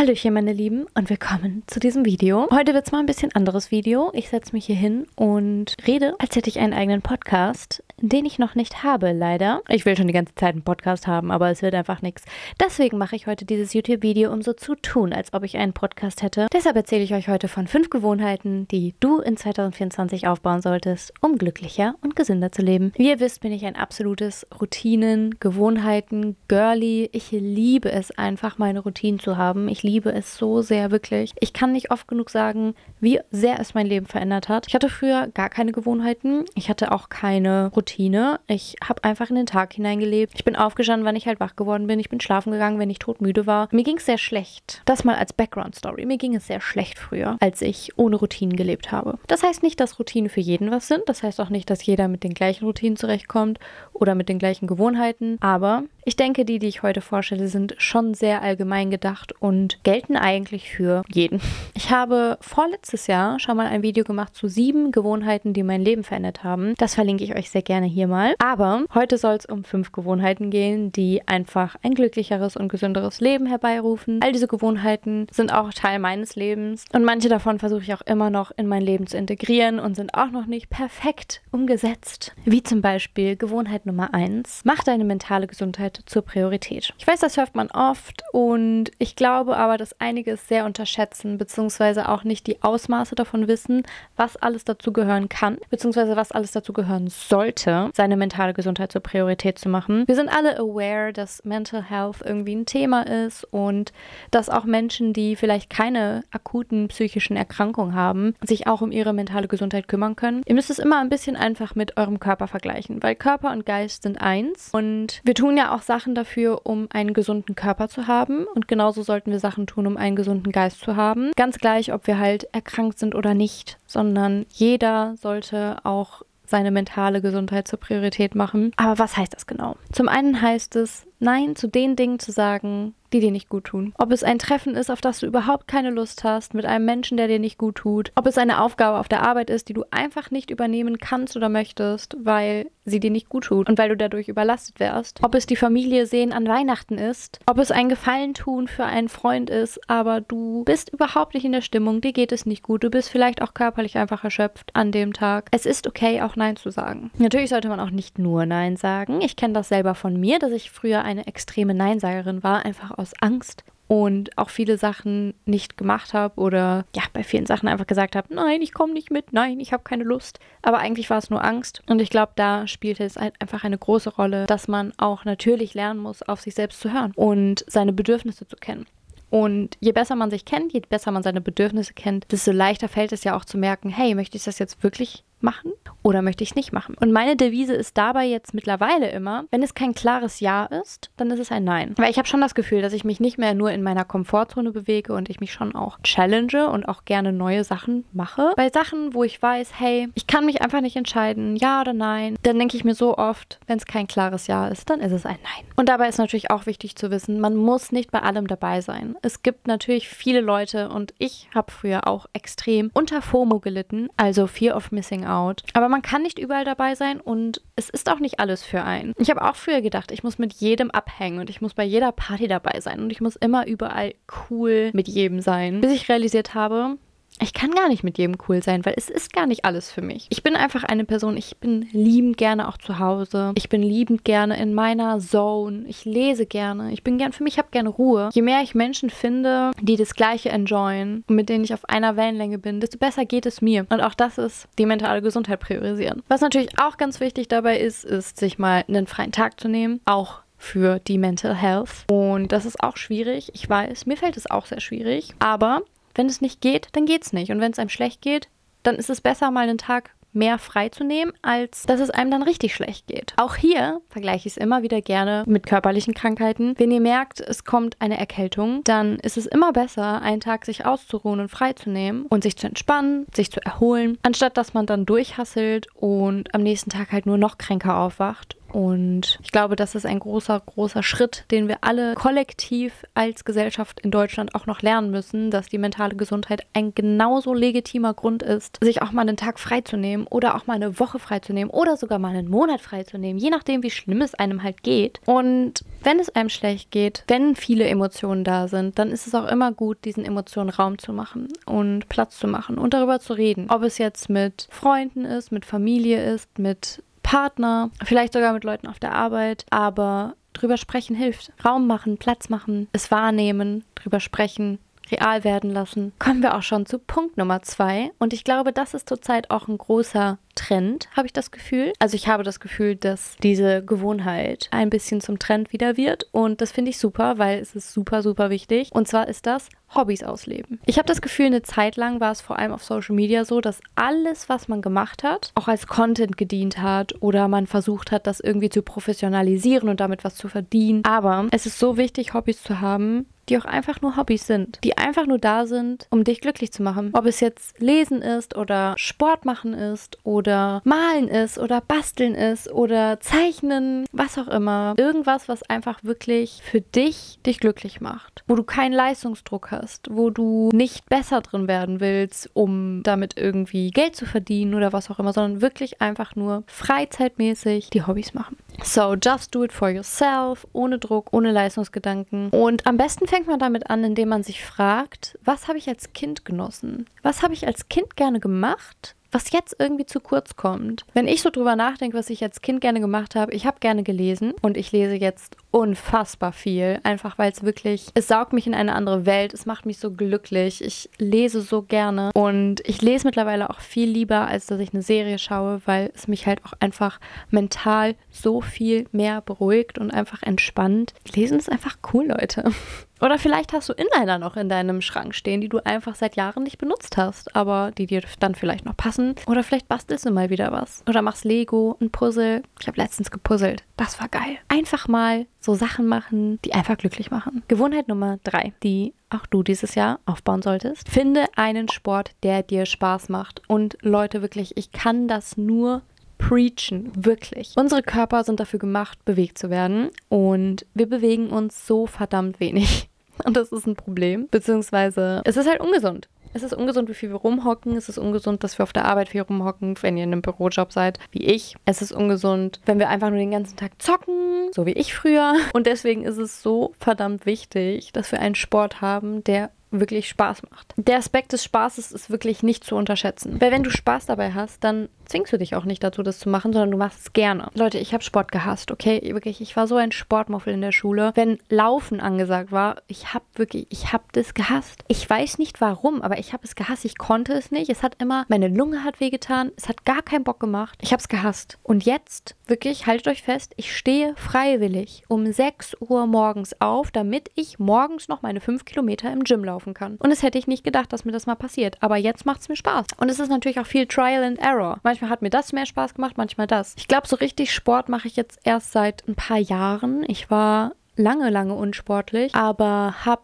Hallöchen meine Lieben und willkommen zu diesem Video. Heute wird es mal ein bisschen anderes Video. Ich setze mich hier hin und rede, als hätte ich einen eigenen Podcast, den ich noch nicht habe, leider. Ich will schon die ganze Zeit einen Podcast haben, aber es wird einfach nichts. Deswegen mache ich heute dieses YouTube-Video, um so zu tun, als ob ich einen Podcast hätte. Deshalb erzähle ich euch heute von 5 Gewohnheiten, die du in 2024 aufbauen solltest, um glücklicher und gesünder zu leben. Wie ihr wisst, bin ich ein absolutes Routinen-, Gewohnheiten-Girlie. Ich liebe es einfach, meine Routinen zu haben. Ich liebe es so sehr, wirklich. Ich kann nicht oft genug sagen, wie sehr es mein Leben verändert hat. Ich hatte früher gar keine Gewohnheiten. Ich hatte auch keine Routine. Ich habe einfach in den Tag hineingelebt. Ich bin aufgestanden, wann ich halt wach geworden bin. Ich bin schlafen gegangen, wenn ich todmüde war. Mir ging es sehr schlecht. Das mal als Background-Story. Mir ging es sehr schlecht früher, als ich ohne Routinen gelebt habe. Das heißt nicht, dass Routinen für jeden was sind. Das heißt auch nicht, dass jeder mit den gleichen Routinen zurechtkommt oder mit den gleichen Gewohnheiten. Aber ich denke, die ich heute vorstelle, sind schon sehr allgemein gedacht und gelten eigentlich für jeden. Ich habe vorletztes Jahr schon mal ein Video gemacht zu 7 Gewohnheiten, die mein Leben verändert haben. Das verlinke ich euch sehr gerne hier mal. Aber heute soll es um 5 Gewohnheiten gehen, die einfach ein glücklicheres und gesünderes Leben herbeirufen. All diese Gewohnheiten sind auch Teil meines Lebens und manche davon versuche ich auch immer noch in mein Leben zu integrieren und sind auch noch nicht perfekt umgesetzt. Wie zum Beispiel Gewohnheit Nummer 1. Mach deine mentale Gesundheit zur Priorität. Ich weiß, das hört man oft und ich glaube aber, dass einige es sehr unterschätzen, beziehungsweise auch nicht die Ausmaße davon wissen, was alles dazu gehören kann, beziehungsweise was alles dazu gehören sollte, seine mentale Gesundheit zur Priorität zu machen. Wir sind alle aware, dass Mental Health irgendwie ein Thema ist und dass auch Menschen, die vielleicht keine akuten psychischen Erkrankungen haben, sich auch um ihre mentale Gesundheit kümmern können. Ihr müsst es immer ein bisschen einfach mit eurem Körper vergleichen, weil Körper und Geist sind eins und wir tun ja auch Sachen dafür, um einen gesunden Körper zu haben und genauso sollten wir Sachen tun, um einen gesunden Geist zu haben. Ganz gleich, ob wir halt erkrankt sind oder nicht, sondern jeder sollte auch seine mentale Gesundheit zur Priorität machen. Aber was heißt das genau? Zum einen heißt es, Nein zu den Dingen zu sagen, die dir nicht gut tun. Ob es ein Treffen ist, auf das du überhaupt keine Lust hast, mit einem Menschen, der dir nicht gut tut. Ob es eine Aufgabe auf der Arbeit ist, die du einfach nicht übernehmen kannst oder möchtest, weil sie dir nicht gut tut und weil du dadurch überlastet wärst. Ob es die Familie sehen an Weihnachten ist. Ob es ein Gefallen tun für einen Freund ist, aber du bist überhaupt nicht in der Stimmung, dir geht es nicht gut, du bist vielleicht auch körperlich einfach erschöpft an dem Tag. Es ist okay, auch Nein zu sagen. Natürlich sollte man auch nicht nur Nein sagen. Ich kenne das selber von mir, dass ich früher eine extreme Neinsagerin war, einfach aus Angst und auch viele Sachen nicht gemacht habe oder ja, bei vielen Sachen einfach gesagt habe, nein, ich komme nicht mit, nein, ich habe keine Lust. Aber eigentlich war es nur Angst und ich glaube, da spielte es einfach eine große Rolle, dass man auch natürlich lernen muss, auf sich selbst zu hören und seine Bedürfnisse zu kennen. Und je besser man sich kennt, je besser man seine Bedürfnisse kennt, desto leichter fällt es ja auch zu merken, hey, möchte ich das jetzt wirklich machen oder möchte ich es nicht machen? Und meine Devise ist dabei jetzt mittlerweile immer, wenn es kein klares Ja ist, dann ist es ein Nein. Weil ich habe schon das Gefühl, dass ich mich nicht mehr nur in meiner Komfortzone bewege und ich mich schon auch challenge und auch gerne neue Sachen mache. Bei Sachen, wo ich weiß, hey, ich kann mich einfach nicht entscheiden, Ja oder Nein, dann denke ich mir so oft, wenn es kein klares Ja ist, dann ist es ein Nein. Und dabei ist natürlich auch wichtig zu wissen, man muss nicht bei allem dabei sein. Es gibt natürlich viele Leute und ich habe früher auch extrem unter FOMO gelitten, also Fear of Missing Out. Aber man kann nicht überall dabei sein und es ist auch nicht alles für einen. Ich habe auch früher gedacht, ich muss mit jedem abhängen und ich muss bei jeder Party dabei sein und ich muss immer überall cool mit jedem sein. Bis ich realisiert habe, ich kann gar nicht mit jedem cool sein, weil es ist gar nicht alles für mich. Ich bin einfach eine Person, ich bin liebend gerne auch zu Hause. Ich bin liebend gerne in meiner Zone. Ich lese gerne. Ich bin gern für mich, habe gerne Ruhe. Je mehr ich Menschen finde, die das Gleiche enjoyen und mit denen ich auf einer Wellenlänge bin, desto besser geht es mir. Und auch das ist die mentale Gesundheit priorisieren. Was natürlich auch ganz wichtig dabei ist sich mal einen freien Tag zu nehmen. Auch für die Mental Health. Und das ist auch schwierig. Ich weiß, mir fällt es auch sehr schwierig. Aber wenn es nicht geht, dann geht's nicht. Und wenn es einem schlecht geht, dann ist es besser, mal einen Tag mehr frei zu nehmen, als dass es einem dann richtig schlecht geht. Auch hier vergleiche ich es immer wieder gerne mit körperlichen Krankheiten. Wenn ihr merkt, es kommt eine Erkältung, dann ist es immer besser, einen Tag sich auszuruhen und frei zu nehmen und sich zu entspannen, sich zu erholen, anstatt dass man dann durchhasselt und am nächsten Tag halt nur noch kränker aufwacht Und ich glaube, das ist ein großer, großer Schritt, den wir alle kollektiv als Gesellschaft in Deutschland auch noch lernen müssen, dass die mentale Gesundheit ein genauso legitimer Grund ist, sich auch mal einen Tag freizunehmen oder auch mal eine Woche freizunehmen oder sogar mal einen Monat freizunehmen, je nachdem, wie schlimm es einem halt geht. Und wenn es einem schlecht geht, wenn viele Emotionen da sind, dann ist es auch immer gut, diesen Emotionen Raum zu machen und Platz zu machen und darüber zu reden. Ob es jetzt mit Freunden ist, mit Familie ist, mit Partner, vielleicht sogar mit Leuten auf der Arbeit, aber drüber sprechen hilft. Raum machen, Platz machen, es wahrnehmen, drüber sprechen, real werden lassen. Kommen wir auch schon zu Punkt Nummer 2. Und ich glaube, das ist zurzeit auch ein großer Trend, habe ich das Gefühl. Also ich habe das Gefühl, dass diese Gewohnheit ein bisschen zum Trend wieder wird. Und das finde ich super, weil es ist super, super wichtig. Und zwar ist das Hobbys ausleben. Ich habe das Gefühl, eine Zeit lang war es vor allem auf Social Media so, dass alles, was man gemacht hat, auch als Content gedient hat oder man versucht hat, das irgendwie zu professionalisieren und damit was zu verdienen. Aber es ist so wichtig, Hobbys zu haben, die auch einfach nur Hobbys sind, die einfach nur da sind, um dich glücklich zu machen. Ob es jetzt Lesen ist oder Sport machen ist oder Malen ist oder Basteln ist oder Zeichnen, was auch immer. Irgendwas, was einfach wirklich für dich glücklich macht, wo du keinen Leistungsdruck hast. Wo du nicht besser drin werden willst, um damit irgendwie Geld zu verdienen oder was auch immer, sondern wirklich einfach nur freizeitmäßig die Hobbys machen. So, just do it for yourself, ohne Druck, ohne Leistungsgedanken. Und am besten fängt man damit an, indem man sich fragt, was habe ich als Kind genossen? Was habe ich als Kind gerne gemacht? Was jetzt irgendwie zu kurz kommt. Wenn ich so drüber nachdenke, was ich als Kind gerne gemacht habe, ich habe gerne gelesen und ich lese jetzt unfassbar viel, einfach weil es wirklich, es saugt mich in eine andere Welt, es macht mich so glücklich, ich lese so gerne und ich lese mittlerweile auch viel lieber, als dass ich eine Serie schaue, weil es mich halt auch einfach mental so viel mehr beruhigt und einfach entspannt. Lesen ist einfach cool, Leute. Oder vielleicht hast du Inliner noch in deinem Schrank stehen, die du einfach seit Jahren nicht benutzt hast, aber die dir dann vielleicht noch passen. Oder vielleicht bastelst du mal wieder was. Oder machst Lego, ein Puzzle. Ich habe letztens gepuzzelt. Das war geil. Einfach mal so Sachen machen, die einfach glücklich machen. Gewohnheit Nummer 3, die auch du dieses Jahr aufbauen solltest. Finde einen Sport, der dir Spaß macht. Und Leute, wirklich, ich kann das nur preachen, wirklich. Unsere Körper sind dafür gemacht, bewegt zu werden. Und wir bewegen uns so verdammt wenig. Und das ist ein Problem, beziehungsweise es ist halt ungesund. Es ist ungesund, wie viel wir rumhocken. Es ist ungesund, dass wir auf der Arbeit viel rumhocken, wenn ihr in einem Bürojob seid, wie ich. Es ist ungesund, wenn wir einfach nur den ganzen Tag zocken, so wie ich früher. Und deswegen ist es so verdammt wichtig, dass wir einen Sport haben, der wirklich Spaß macht. Der Aspekt des Spaßes ist wirklich nicht zu unterschätzen. Weil wenn du Spaß dabei hast, dann zwingst du dich auch nicht dazu, das zu machen, sondern du machst es gerne. Leute, ich habe Sport gehasst, okay? Wirklich, ich war so ein Sportmuffel in der Schule. Wenn Laufen angesagt war, ich habe das gehasst. Ich weiß nicht warum, aber ich habe es gehasst. Ich konnte es nicht. Es hat immer, meine Lunge hat wehgetan. Es hat gar keinen Bock gemacht. Ich habe es gehasst. Und jetzt, wirklich, haltet euch fest, ich stehe freiwillig um 6 Uhr morgens auf, damit ich morgens noch meine 5 Kilometer im Gym laufe kann. Und das hätte ich nicht gedacht, dass mir das mal passiert. Aber jetzt macht es mir Spaß. Und es ist natürlich auch viel Trial and Error. Manchmal hat mir das mehr Spaß gemacht, manchmal das. Ich glaube, so richtig Sport mache ich jetzt erst seit ein paar Jahren. Ich war lange, lange unsportlich, aber habe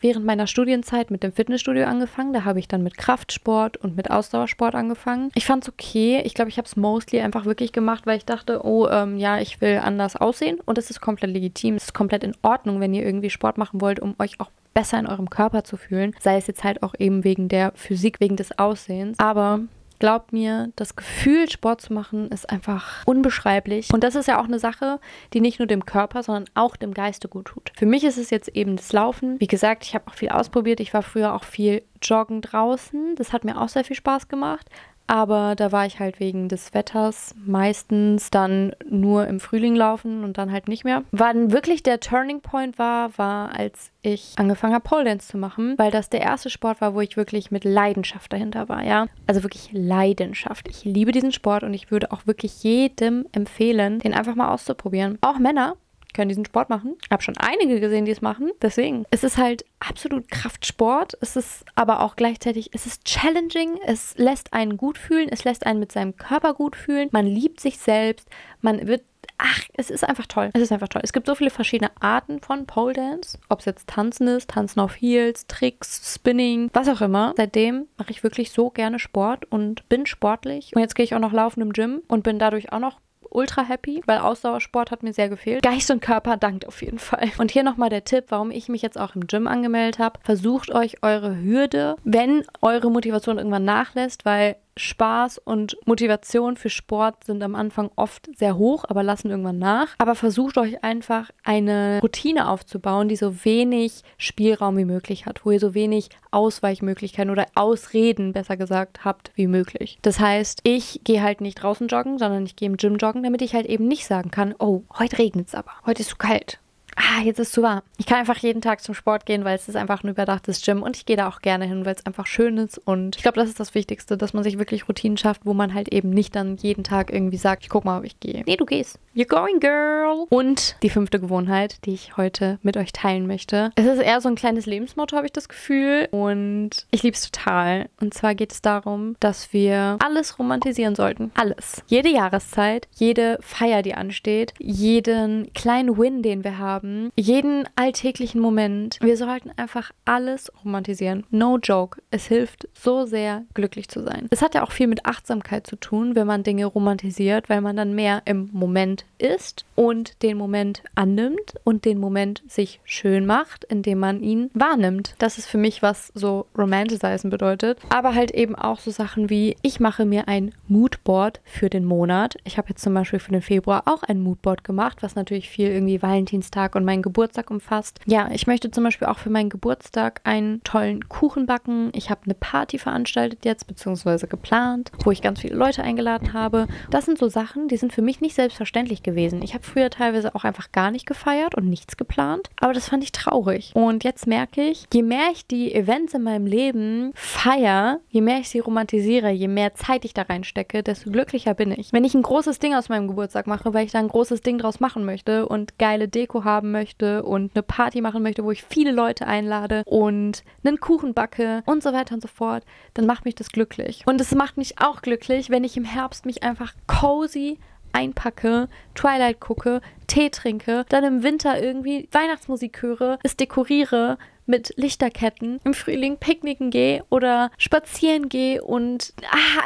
während meiner Studienzeit mit dem Fitnessstudio angefangen. Da habe ich dann mit Kraftsport und mit Ausdauersport angefangen. Ich fand es okay. Ich glaube, ich habe es mostly einfach wirklich gemacht, weil ich dachte, oh, ja, ich will anders aussehen. Und das ist komplett legitim. Es ist komplett in Ordnung, wenn ihr irgendwie Sport machen wollt, um euch auch besser in eurem Körper zu fühlen. Sei es jetzt halt auch eben wegen der Physik, wegen des Aussehens. Aber glaubt mir, das Gefühl, Sport zu machen, ist einfach unbeschreiblich. Und das ist ja auch eine Sache, die nicht nur dem Körper, sondern auch dem Geiste gut tut. Für mich ist es jetzt eben das Laufen. Wie gesagt, ich habe auch viel ausprobiert. Ich war früher auch viel joggen draußen. Das hat mir auch sehr viel Spaß gemacht. Aber da war ich halt wegen des Wetters meistens dann nur im Frühling laufen und dann halt nicht mehr. Wann wirklich der Turning Point war, als ich angefangen habe, Pole Dance zu machen, weil das der erste Sport war, wo ich wirklich mit Leidenschaft dahinter war, ja. Also wirklich Leidenschaft. Ich liebe diesen Sport und ich würde auch wirklich jedem empfehlen, den einfach mal auszuprobieren. Auch Männer können diesen Sport machen. Ich habe schon einige gesehen, die es machen. Deswegen. Es ist halt absolut Kraftsport. Es ist aber auch gleichzeitig, es ist challenging. Es lässt einen gut fühlen. Es lässt einen mit seinem Körper gut fühlen. Man liebt sich selbst. Man wird, es ist einfach toll. Es ist einfach toll. Es gibt so viele verschiedene Arten von Pole Dance. Ob es jetzt Tanzen ist, Tanzen auf Heels, Tricks, Spinning, was auch immer. Seitdem mache ich wirklich so gerne Sport und bin sportlich. Und jetzt gehe ich auch noch laufen im Gym und bin dadurch auch noch ultra happy, weil Ausdauersport hat mir sehr gefehlt. Geist und Körper dankt auf jeden Fall. Und hier nochmal der Tipp, warum ich mich jetzt auch im Gym angemeldet habe. Versucht euch eure Hürde, wenn eure Motivation irgendwann nachlässt, weil Spaß und Motivation für Sport sind am Anfang oft sehr hoch, aber lassen irgendwann nach. Aber versucht euch einfach eine Routine aufzubauen, die so wenig Spielraum wie möglich hat, wo ihr so wenig Ausweichmöglichkeiten oder Ausreden, besser gesagt, habt wie möglich. Das heißt, ich gehe halt nicht draußen joggen, sondern ich gehe im Gym joggen, damit ich halt eben nicht sagen kann, oh, heute regnet es aber, heute ist es kalt. Jetzt ist es zu warm. Ich kann einfach jeden Tag zum Sport gehen, weil es ist einfach ein überdachtes Gym und ich gehe da auch gerne hin, weil es einfach schön ist und ich glaube, das ist das Wichtigste, dass man sich wirklich Routinen schafft, wo man halt eben nicht dann jeden Tag irgendwie sagt, ich guck mal, ob ich gehe. Nee, du gehst. You're going, girl! Und die 5. Gewohnheit, die ich heute mit euch teilen möchte. Es ist eher so ein kleines Lebensmotto, habe ich das Gefühl, und ich liebe es total. Und zwar geht es darum, dass wir alles romantisieren sollten. Alles. Jede Jahreszeit, jede Feier, die ansteht, jeden kleinen Win, den wir haben, jeden alltäglichen Moment. Wir sollten einfach alles romantisieren. No joke. Es hilft so sehr, glücklich zu sein. Es hat ja auch viel mit Achtsamkeit zu tun, wenn man Dinge romantisiert, weil man dann mehr im Moment ist und den Moment annimmt und den Moment sich schön macht, indem man ihn wahrnimmt. Das ist für mich, was so Romanticizen bedeutet. Aber halt eben auch so Sachen wie, ich mache mir ein Moodboard für den Monat. Ich habe jetzt zum Beispiel für den Februar auch ein Moodboard gemacht, was natürlich viel irgendwie Valentinstag und meinen Geburtstag umfasst. Ja, ich möchte zum Beispiel auch für meinen Geburtstag einen tollen Kuchen backen. Ich habe eine Party veranstaltet jetzt, beziehungsweise geplant, wo ich ganz viele Leute eingeladen habe. Das sind so Sachen, die sind für mich nicht selbstverständlich gewesen. Ich habe früher teilweise auch einfach gar nicht gefeiert und nichts geplant, aber das fand ich traurig. Und jetzt merke ich, je mehr ich die Events in meinem Leben feiere, je mehr ich sie romantisiere, je mehr Zeit ich da reinstecke, desto glücklicher bin ich. Wenn ich ein großes Ding aus meinem Geburtstag mache, weil ich da ein großes Ding draus machen möchte und geile Deko habe, möchte und eine Party machen möchte, wo ich viele Leute einlade und einen Kuchen backe und so weiter und so fort, dann macht mich das glücklich. Und es macht mich auch glücklich, wenn ich im Herbst mich einfach cozy einpacke, Twilight gucke, Tee trinke, dann im Winter irgendwie Weihnachtsmusik höre, es dekoriere mit Lichterketten, im Frühling picknicken gehe oder spazieren gehe und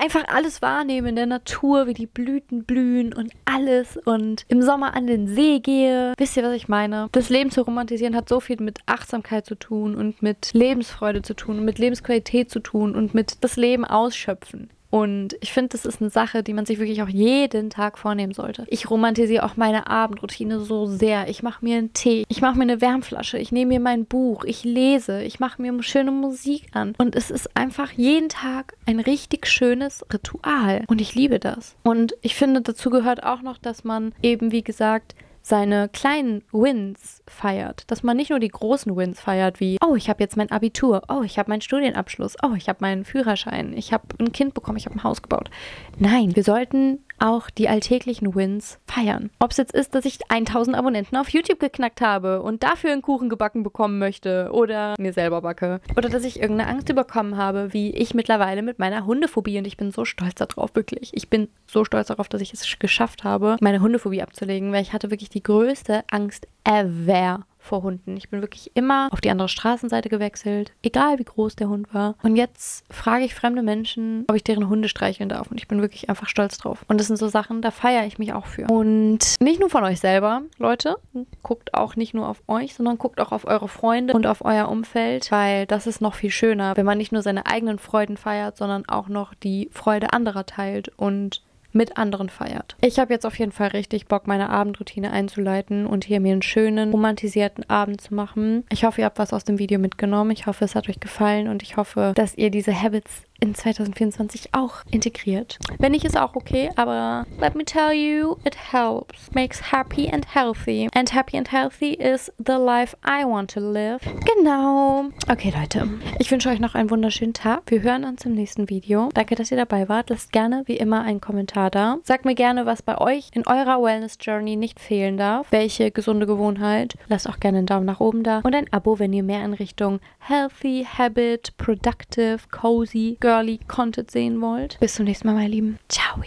einfach alles wahrnehme in der Natur, wie die Blüten blühen und alles, und im Sommer an den See gehe. Wisst ihr, was ich meine? Das Leben zu romantisieren hat so viel mit Achtsamkeit zu tun und mit Lebensfreude zu tun und mit Lebensqualität zu tun und mit das Leben ausschöpfen. Und ich finde, das ist eine Sache, die man sich wirklich auch jeden Tag vornehmen sollte. Ich romantisiere auch meine Abendroutine so sehr. Ich mache mir einen Tee, ich mache mir eine Wärmflasche, ich nehme mir mein Buch, ich lese, ich mache mir schöne Musik an. Und es ist einfach jeden Tag ein richtig schönes Ritual. Und ich liebe das. Und ich finde, dazu gehört auch noch, dass man eben, wie gesagt, seine kleinen Wins feiert. Dass man nicht nur die großen Wins feiert, wie, oh, ich habe jetzt mein Abitur, oh, ich habe meinen Studienabschluss, oh, ich habe meinen Führerschein, ich habe ein Kind bekommen, ich habe ein Haus gebaut. Nein, wir sollten auch die alltäglichen Wins feiern. Ob es jetzt ist, dass ich 1000 Abonnenten auf YouTube geknackt habe und dafür einen Kuchen gebacken bekommen möchte oder mir selber backe. Oder dass ich irgendeine Angst überkommen habe, wie ich mittlerweile mit meiner Hundephobie, und ich bin so stolz darauf, wirklich. Ich bin so stolz darauf, dass ich es geschafft habe, meine Hundephobie abzulegen, weil ich hatte wirklich die größte Angst ever vor Hunden. Ich bin wirklich immer auf die andere Straßenseite gewechselt, egal wie groß der Hund war. Und jetzt frage ich fremde Menschen, ob ich deren Hunde streicheln darf. Und ich bin wirklich einfach stolz drauf. Und das sind so Sachen, da feiere ich mich auch für. Und nicht nur von euch selber, Leute. Guckt auch nicht nur auf euch, sondern guckt auch auf eure Freunde und auf euer Umfeld, weil das ist noch viel schöner, wenn man nicht nur seine eigenen Freuden feiert, sondern auch noch die Freude anderer teilt und mit anderen feiert. Ich habe jetzt auf jeden Fall richtig Bock, meine Abendroutine einzuleiten und hier mir einen schönen, romantisierten Abend zu machen. Ich hoffe, ihr habt was aus dem Video mitgenommen. Ich hoffe, es hat euch gefallen und ich hoffe, dass ihr diese Habits in 2024 auch integriert. Wenn nicht, ist auch okay, aber let me tell you, it helps. Makes happy and healthy. And happy and healthy is the life I want to live. Genau. Okay, Leute. Ich wünsche euch noch einen wunderschönen Tag. Wir hören uns im nächsten Video. Danke, dass ihr dabei wart. Lasst gerne, wie immer, einen Kommentar da. Sagt mir gerne, was bei euch in eurer Wellness-Journey nicht fehlen darf. Welche gesunde Gewohnheit. Lasst auch gerne einen Daumen nach oben da. Und ein Abo, wenn ihr mehr in Richtung healthy, habit, productive, cozy, girly Content sehen wollt. Bis zum nächsten Mal, meine Lieben. Ciao.